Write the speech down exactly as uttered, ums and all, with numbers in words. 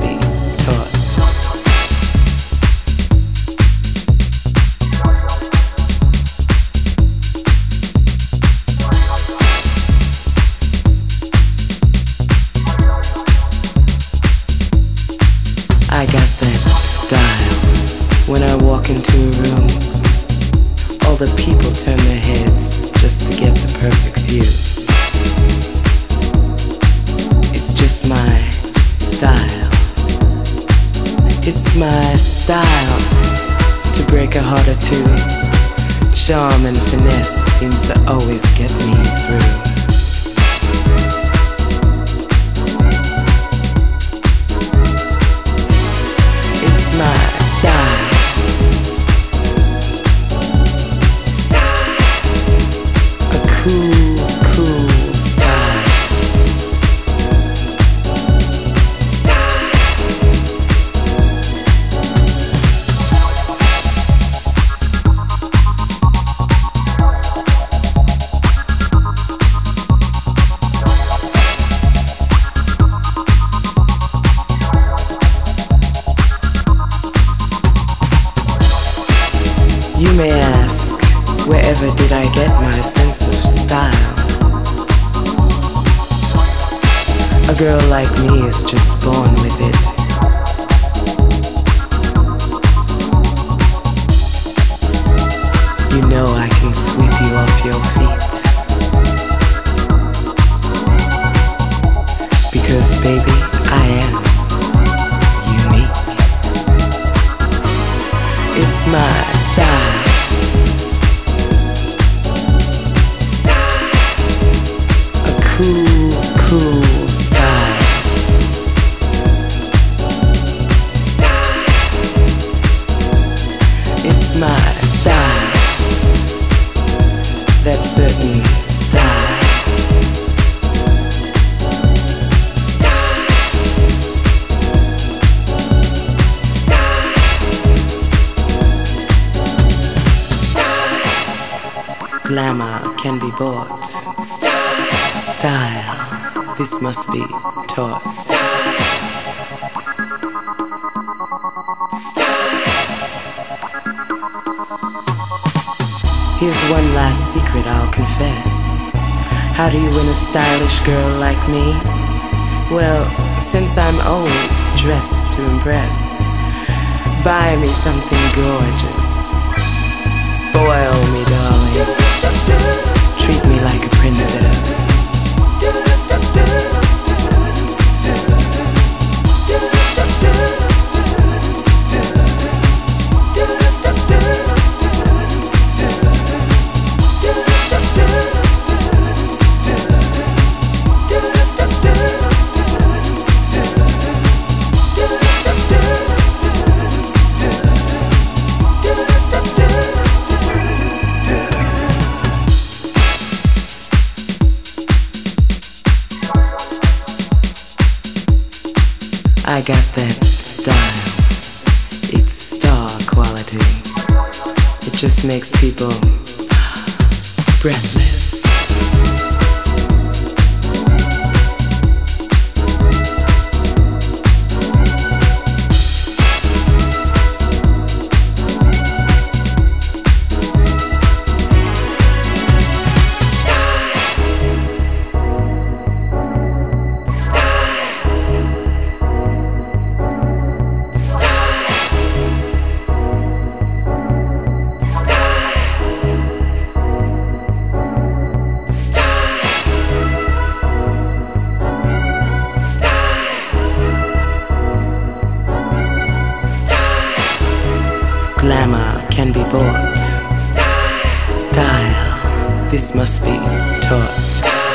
being taught. I got that style. When I walk into a room, all the people turn their heads just to get the perfect view. My style. It's my style to break a heart or two. Charm and finesse seems to always get me through. It's my style. Style. A cool, cool style. You may ask, wherever did I get my sense of style? A girl like me is just born with it. You know I can sweep you off your feet. Because baby, I am unique. It's my style. Cool, cool style. Style. It's my style. That certain style. Style. Style. Style. Glamour can be bought. Style. Style, this must be taught. Style. Style. Here's one last secret I'll confess. How do you win a stylish girl like me? Well, since I'm always dressed to impress, buy me something gorgeous. Spoil me, darling. Treat me like a princess. I got that style. It's star quality. It just makes people breathless. Glamour can be bought. Style. Style. This must be taught.